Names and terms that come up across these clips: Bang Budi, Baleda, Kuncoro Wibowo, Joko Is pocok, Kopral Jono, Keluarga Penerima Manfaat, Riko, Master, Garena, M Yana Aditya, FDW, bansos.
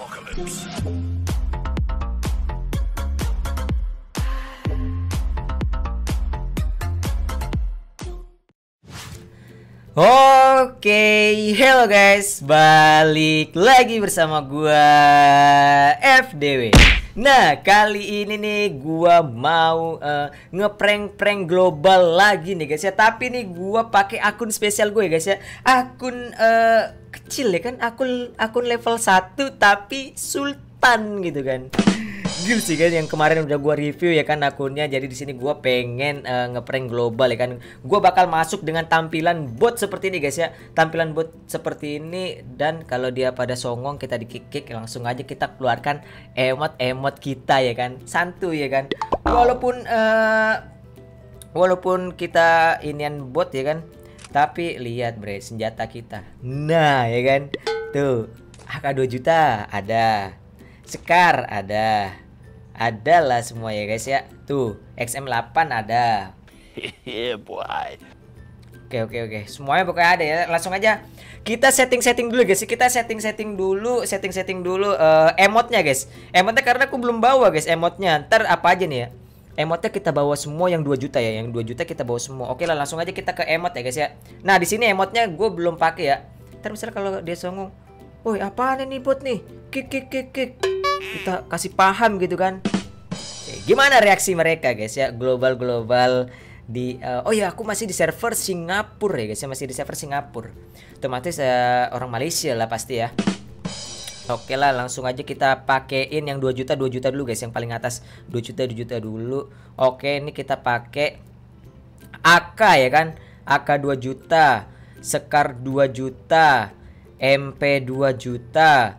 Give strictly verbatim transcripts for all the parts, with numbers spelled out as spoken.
Apocalypse. Oke, okay. Hello guys, balik lagi bersama gua F D W. Nah, kali ini nih gua mau uh, ngeprank-prank global lagi nih guys ya. Tapi nih gua pakai akun spesial gue ya guys ya. Akun uh, kecil ya kan, akun akun level satu tapi sultan gitu kan. Gil sih guys, yang kemarin udah gua review ya kan akunnya. Jadi di sini gua pengen uh, ngeprank global ya kan. Gua bakal masuk dengan tampilan bot seperti ini guys ya. Tampilan bot seperti ini, dan kalau dia pada songong kita dikikik, langsung aja kita keluarkan emot-emot kita ya kan. Santuy ya kan. Walaupun uh, walaupun kita inian bot ya kan. Tapi lihat bre senjata kita. Nah, ya kan. Tuh, A K dua juta ada. Sekar ada. Adalah semua ya guys ya. Tuh, X M delapan ada. Hehehe, boy. Oke, oke, oke. Semuanya pokoknya ada ya. Langsung aja kita setting-setting dulu guys. Kita setting-setting dulu, setting-setting dulu uh, emotnya guys. Emotnya karena aku belum bawa guys emotnya. Ntar apa aja nih ya? Emotnya kita bawa semua yang dua juta ya. Yang dua juta kita bawa semua. Oke lah, langsung aja kita ke emot ya guys ya. Nah, di sini emotnya gue belum pakai ya. Ntar misalnya kalau dia songong, "Woi, apaan ini bot nih? Kik kik kik kik." Kita kasih paham gitu kan. Oke, gimana reaksi mereka guys ya? Global-global di uh, oh ya, aku masih di server Singapura ya guys ya, masih di server Singapura. Otomatis uh, orang Malaysia lah pasti ya. Oke lah, langsung aja kita pakein yang dua juta dua juta dulu guys, yang paling atas dua juta dua juta dulu. Oke, ini kita pakai A K ya kan. A K dua juta, Sekar dua juta, M P dua juta,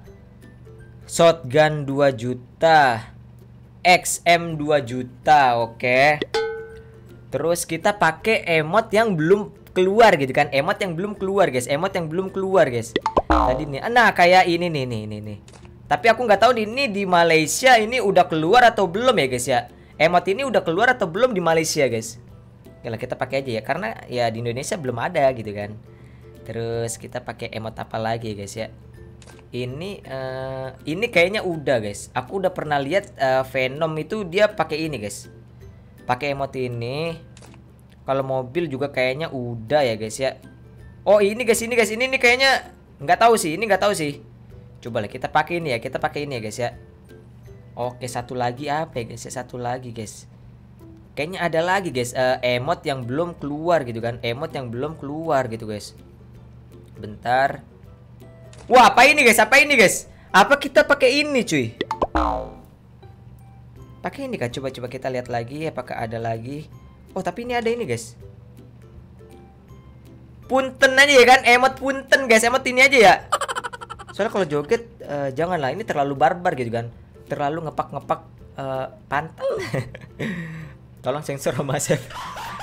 Shotgun dua juta, X M dua juta. Oke. Terus kita pakai emot yang belum keluar gitu kan. Emot yang belum keluar guys, emot yang belum keluar guys. Tadi nih, nah kayak ini nih nih nih nih. Tapi aku nggak tahu ini di Malaysia ini udah keluar atau belum ya guys ya. Emot ini udah keluar atau belum di Malaysia guys. Oke lah, kita pakai aja ya, karena ya di Indonesia belum ada gitu kan. Terus kita pakai emot apa lagi guys ya? Ini uh, ini kayaknya udah guys. Aku udah pernah lihat uh, Venom itu dia pakai ini guys. Pakai emot ini. Kalau mobil juga kayaknya udah ya guys ya. Oh ini guys, ini guys, ini nih kayaknya nggak tahu sih, ini nggak tahu sih. Coba lah kita pakai ini ya, kita pakai ini ya guys ya. Oke, satu lagi apa ya guys? Satu lagi guys. Kayaknya ada lagi guys, uh, emot yang belum keluar gitu kan, emot yang belum keluar gitu guys. Bentar. Wah, apa ini guys? Apa ini guys? Apa kita pakai ini cuy? Pakai ini kah? Coba-coba kita lihat lagi, apakah ada lagi? Oh tapi ini ada ini guys. Punten aja ya kan, emot punten guys, emot ini aja ya. Soalnya kalau joget uh, janganlah, ini terlalu barbar gitu kan, terlalu ngepak-ngepak uh, pantat. Tolong sensor sama Chef.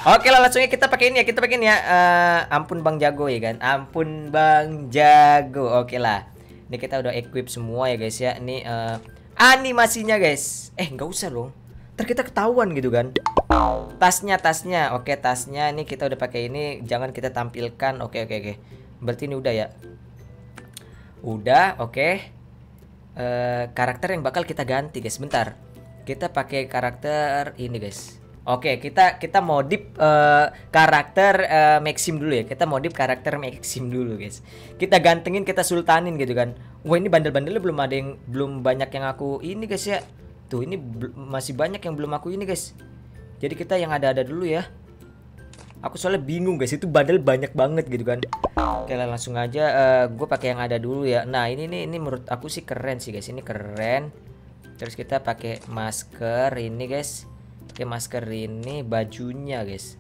Oke lah, langsungnya kita pakai ini ya, kita pakai ini ya. Uh, ampun Bang Jago ya kan, ampun Bang Jago. Oke lah, ini kita udah equip semua ya guys ya. Ini uh, animasinya guys. Eh nggak usah loh, ntar kita ketahuan gitu kan. Tasnya, tasnya, oke tasnya ini kita udah pakai ini, jangan kita tampilkan. Oke oke oke, berarti ini udah ya, udah. Oke, e, karakter yang bakal kita ganti guys, bentar kita pakai karakter ini guys. Oke, kita kita modif e, karakter e, Maxim dulu ya, kita modif karakter Maxim dulu guys, kita gantengin, kita sultanin gitu kan. Wah ini bandel-bandelnya belum ada yang, belum banyak yang aku ini guys ya. Tuh ini masih banyak yang belum aku ini guys. Jadi kita yang ada-ada dulu ya. Aku soalnya bingung guys, itu bandel banyak banget gitu kan. Oke lah, langsung aja uh, gue pakai yang ada dulu ya. Nah ini nih, ini menurut aku sih keren sih guys, ini keren. Terus kita pakai masker ini guys, pakai masker ini, bajunya guys.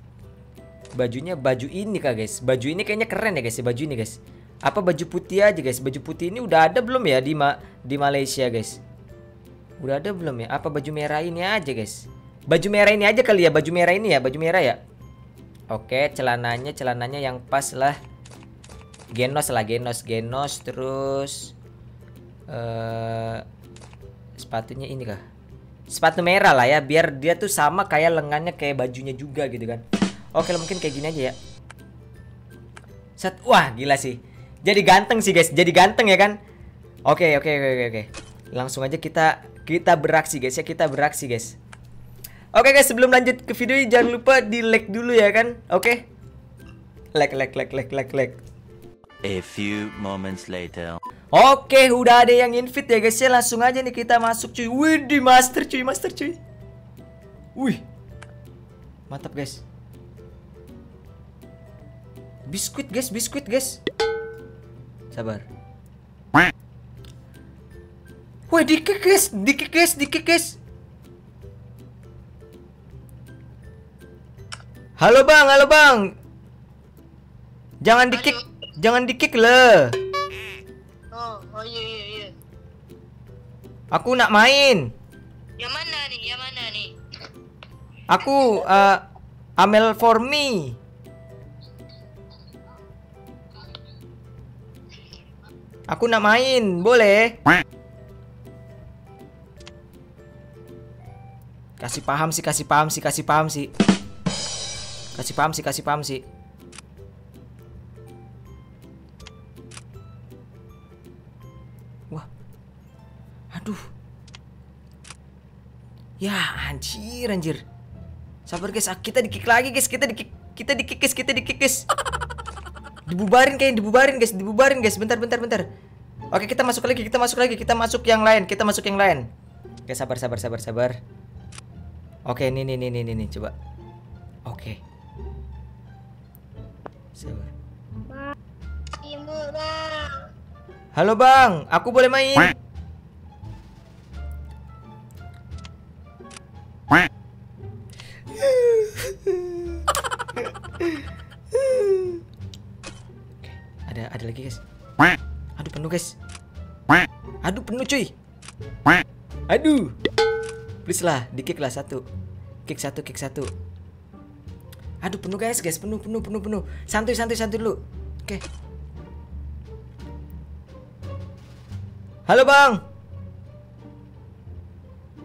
Bajunya baju ini kah guys? Baju ini kayaknya keren ya guys, baju ini guys. Apa baju putih aja guys? Baju putih ini udah ada belum ya di ma di Malaysia guys? Udah ada belum ya? Apa baju merah ini aja guys? Baju merah ini aja kali ya, baju merah ini ya, baju merah ya. Oke, celananya, celananya yang pas lah. Genos lah, genos, genos. Terus uh, sepatunya ini kah? Sepatu merah lah ya, biar dia tuh sama kayak lengannya, kayak bajunya juga gitu kan. Oke lah, mungkin kayak gini aja ya. Set, wah gila sih. Jadi ganteng sih guys, jadi ganteng ya kan. Oke, oke, oke, oke, oke. Langsung aja kita kita beraksi guys ya, kita beraksi guys. Oke guys, sebelum lanjut ke videonya jangan lupa di like dulu ya kan. Oke. Like like like like like like. A few moments later. Oke, udah ada yang invite ya guys ya. Langsung aja nih kita masuk cuy. Wih, di master cuy, master cuy. Wih. Mantap guys. Biskuit guys, biskuit guys. Sabar. Wih, dikik guys, dikik guys, dikik guys. Halo bang, halo bang. Jangan dikik, jangan dikik le. Oh, oh iya iya iya. Aku nak main. Yang mana nih? Yang mana nih? Aku uh, Amel for me. Aku nak main, boleh? Kasih paham sih, kasih paham sih, kasih paham sih. Kasih paham sih, kasih paham sih. Wah. Aduh. Ya, anjir, anjir. Sabar guys, kita di-kick lagi guys, kita di-kick, kita di-kick guys, kita di-kick guys. Dibubarin kayaknya, dibubarin guys, dibubarin guys. Bentar, bentar, bentar. Oke, kita masuk lagi, kita masuk lagi, kita masuk yang lain, kita masuk yang lain. Oke, sabar, sabar, sabar, sabar. Oke, ini, ini, ini, ini, coba. Oke. Sabar. Halo bang, aku boleh main? Ada, ada lagi guys. Aduh penuh guys. Aduh penuh cuy. Aduh. Please lah, di-kick lah satu. Kick satu, kick satu. Aduh penuh guys, guys penuh, penuh, penuh, penuh. Santuy, santuy, santuy dulu. Oke. Okay. Halo bang.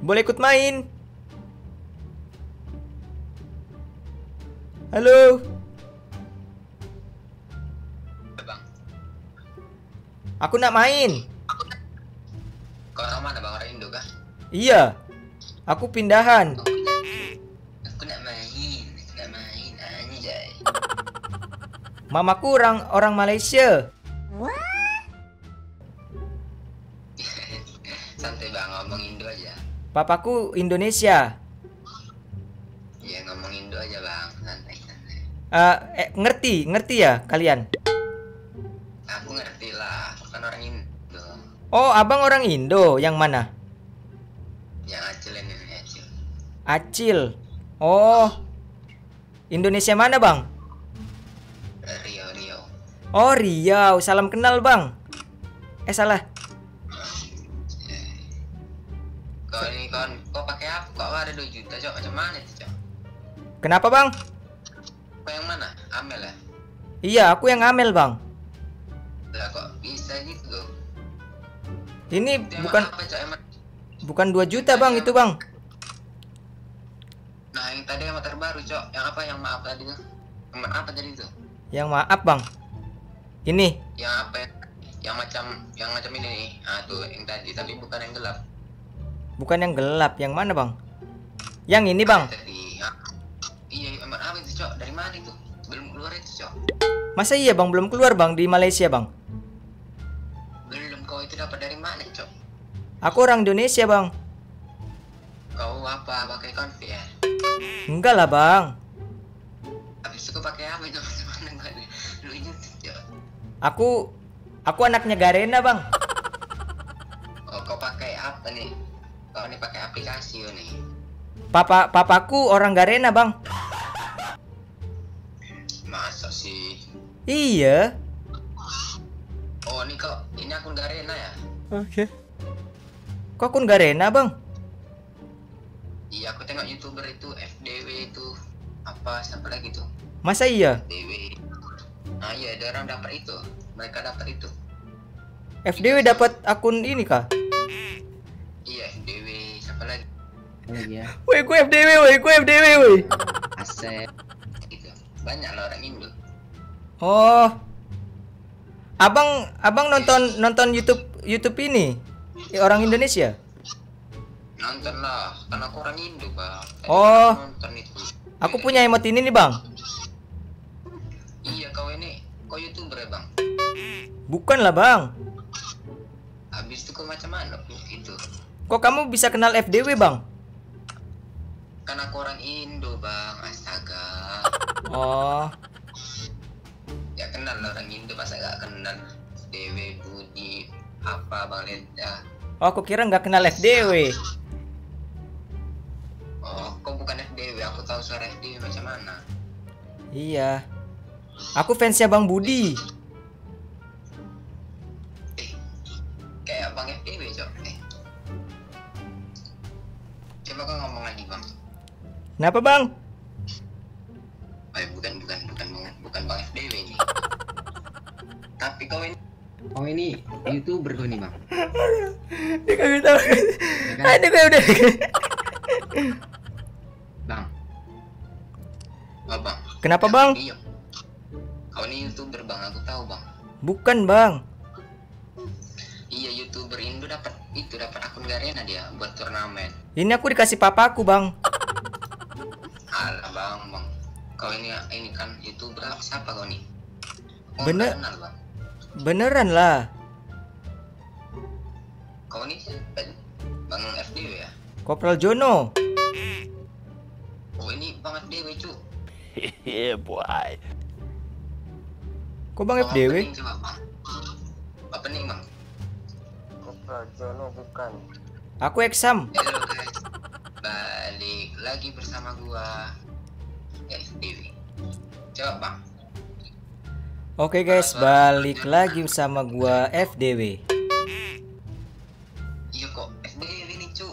Boleh ikut main? Halo. Aku nak main. Kau orang mana bang? Orang Indo kah? Iya. Aku pindahan. Aku nak, aku nak main, aku nak main anjay. Mamaku orang orang Malaysia. Santai bang, ngomong Indo aja. Papaku Indonesia. Iya ngomong Indo aja bang, santai santai. Uh, eh, ngerti ngerti ya kalian? Aku ngerti lah. Orang Indo. Oh, abang orang Indo yang mana? Yang Acil ini, Acil. Acil. Oh. Indonesia mana, Bang? Riau, Riau. Oh, Riau. Salam kenal, Bang. Eh, salah. Kau ini kon, kau pakai apa? Kau ada dua juta, Cok. Macam mana itu, Cok? Kenapa, Bang? Kau yang mana? Amel ya? Iya, aku yang Amel, Bang. Lah kok bisa gitu? Ini itu bukan apa, bukan dua juta bang, yang... itu bang. Nah yang tadi yang terbaru cok, yang apa yang maaf tadi tuh? Yang maaf tadi itu? Yang maaf bang. Ini? Yang apa? Yang macam, yang macam ini nih. Ah tuh yang tadi tapi bukan yang gelap. Bukan yang gelap, yang mana bang? Yang ini bang. Tadi, ya. Iya, yang maaf itu cok. Dari mana itu? Belum keluar itu cok. Masa iya bang, belum keluar bang di Malaysia bang. Belum, kau itu dapat dari mana cok? Aku orang Indonesia bang. Kau apa, pakai konfi ya? Enggak lah bang. Habis itu pakai apa itu? Aku, aku anaknya Garena bang. Oh, kau pakai apa nih? Kau ini pakai aplikasi nih. Papa, papaku orang Garena bang. Masa sih? Iya. Oh ini kok, ini akun Garena ya? Oke. Okay. Kok akun Garena bang? Iya aku tengok youtuber itu F D W itu apa siapa lagi tuh? Masa iya? F D W. Nah iya ada orang dapat itu, mereka dapat itu. F D W dapat akun ini kah? Iya F D W siapa lagi? Oh iya. Woi gue F D W, woi gue F D W, woi. Asep. Gitu. Banyak loh orang Indo. Oh, abang, abang nonton nonton YouTube YouTube ini? Eh, orang Indonesia? Nonton lah, kan aku orang Indo, Bang. Oh, itu. Aku punya emote ini nih, Bang. Iya, kau ini kau YouTuber ya, Bang? Bukan lah, Bang. Habis itu kau macam mana gitu? Kok kamu bisa kenal F D W, Bang? Kan aku orang Indo, Bang. Astaga. Oh. Ya kenal lah orang Indo, masa gak kenal F D W, Budi, apa, Baleda. Oh, aku kira nggak kenal F D W. Oh, kok bukan F D W? Aku tahu suara F D W macam mana. Iya, aku fansnya Bang Budi. Eh, kayak Bang F D W, Cok. Eh. Coba kau ngomong lagi, Bang. Kenapa, Bang? Eh, bukan, bukan, bukan, bukan, bukan Bang F D W ini. Tapi kau ini. Oh, ini YouTuber gue nih, Bang. Dia kagak tahu. Aduh, gue udah. Bang. Oh, Bang. Kenapa, Bang? Kau ini YouTuber, Bang. Aku tahu, Bang. Bukan, Bang. Iya, YouTuber Indo dapat itu, dapat akun Garena dia buat turnamen. Ini aku dikasih papaku, Bang. Alah, Bang, Bang. Kau ini ini kan YouTuber siapa kau nih? Oh, bener. Kenal, Bang. Beneran lah. Kau ini Bang F D W ya? Kopral Jono. Oh, ini Bang F D W, cu. Hehehe, boy. Kok Bang F D W? Apa nih, Bang? Kopral Jono bukan. Aku exam. Hello, guys. Balik lagi bersama gua F D W. Coba, Bang. Oke, guys, balik lagi sama gua F D W. Iya, kok F D W ini, cu.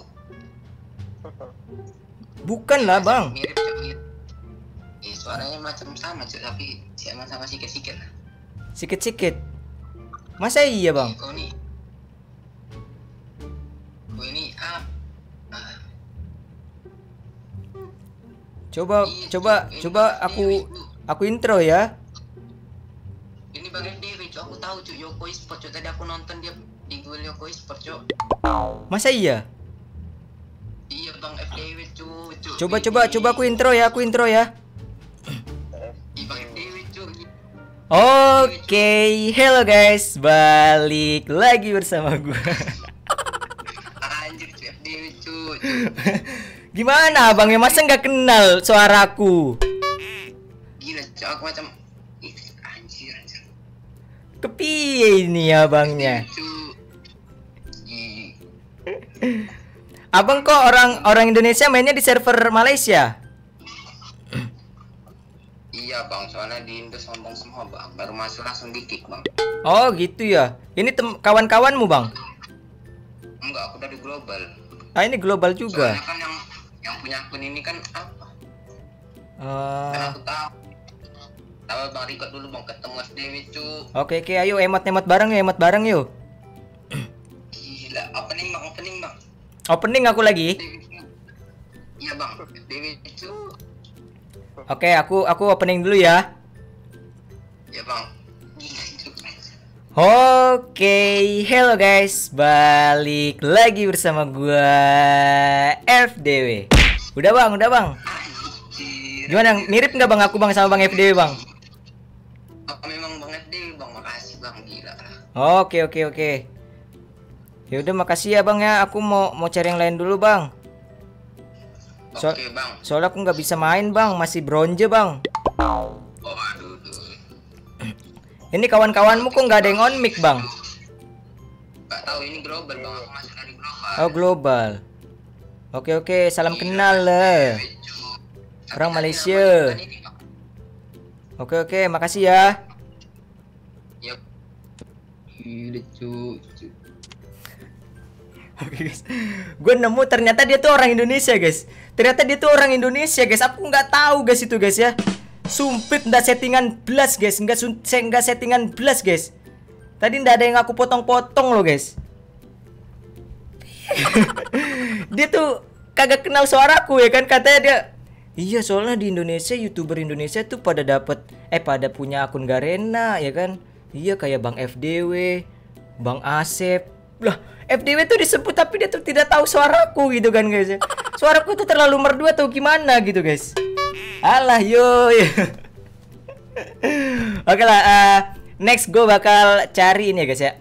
Bukan lah, Bang. Mirip, mirip. Eh, suaranya macam sama, cu, tapi sama sama sikit-sikit lah. Sikit-sikit. Masa iya, Bang? Kau ini. Kau ini up. Ah. Coba, iya, coba, ini coba ini aku aku intro ya. Ini Bang F D W, aku tahu, cu. Joko Is pocok, tadi aku nonton dia di Google Joko Is pocok. Masa iya? Iya, Bang F D W, cu. Coba coba coba aku intro ya, aku intro ya. Iya, Bang F D W, cu. Oke, hello guys, balik lagi bersama gua. Anjir, cu, F D W, cu. Gimana, Bang? Ya masa nggak kenal suaraku? Gila, cu, aku macam kepiye ini abangnya? Abang kok orang orang Indonesia mainnya di server Malaysia? Iya, Bang, soalnya di Indo sombong semua, Bang. Baru masuk langsung dikik, Bang. Oh gitu ya. Ini kawan-kawanmu, Bang? Enggak, aku dari global. Ah, ini global juga. Soalnya kan yang yang punya akun ini kan apa? Uh... Karena aku tahu. Tahu, Bang Riko dulu, Bang, ketemu S D V, cu. Oke, oke, ayo emot-emot bareng, emot bareng yuk. Gila, opening, Bang, opening, Bang. Opening aku lagi. Iya, Bang, S D V, cu. Oke, aku aku opening dulu ya. Iya, Bang. Oke, hello guys, balik lagi bersama gua F D W. Udah, Bang, udah, Bang. Gimana, mirip nggak, Bang, aku, Bang, sama Bang F D W, Bang? Memang Bang F D W, Bang, makasih, Bang, gila. Oke, oke, oke. Ya udah, makasih ya, Bang, ya. Aku mau mau cari yang lain dulu, Bang. So oke, Bang. Soalnya aku nggak bisa main, Bang, masih bronze, Bang. Oh, aduh, aduh. Ini kawan-kawanmu kok nggak ada yang on mic, Bang? Nggak tahu, ini global, Bang, aku masih dari global. Oh, global. Oke, oke, salam gila, kenal lah. Orang Malaysia. Oke, oke, makasih ya. Yep. Oke, guys. Gue nemu ternyata dia tuh orang Indonesia, guys. Ternyata dia tuh orang Indonesia, guys. Aku nggak tahu, guys, itu, guys, ya. Sumpit nggak settingan belas, guys. Nggak nggak settingan belas, guys. Tadi nggak ada yang aku potong-potong loh, guys. Dia tuh kagak kenal suaraku, ya kan, katanya dia. Iya, soalnya di Indonesia YouTuber Indonesia tuh pada dapat eh pada punya akun Garena, ya kan? Iya, kayak Bang F D W, Bang Asep, Lah, F D W tuh disebut tapi dia tuh tidak tahu suaraku gitu kan guys. Suaraku tuh terlalu merdu atau gimana gitu guys. Alah yoi. Oke lah, uh, next gue bakal cari ini ya guys ya.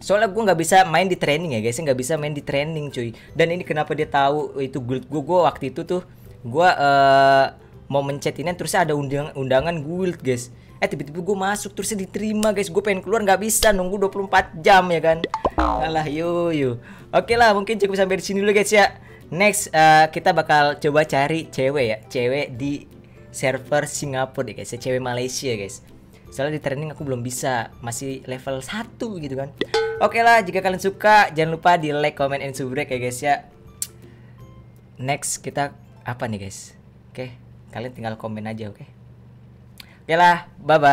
Soalnya gue nggak bisa main di training ya guys, nggak bisa main di training cuy. Dan ini kenapa dia tahu itu guild gue, gue waktu itu tuh gue uh, mau mencet ini terus ada undang undangan guild guys. Eh tiba-tiba gue masuk terus diterima guys. Gue pengen keluar nggak bisa, nunggu dua puluh empat jam ya kan. Alah yoyo. Oke lah, mungkin cukup sampai di sini dulu guys ya. Next uh, kita bakal coba cari cewek ya, cewek di server Singapura ya guys, cewek Malaysia guys. Soalnya di training aku belum bisa, masih level satu gitu kan. Oke lah, jika kalian suka jangan lupa di like, comment, and subscribe ya guys ya. Next kita apa nih guys? Oke, kalian tinggal komen aja oke. Oke lah, bye-bye.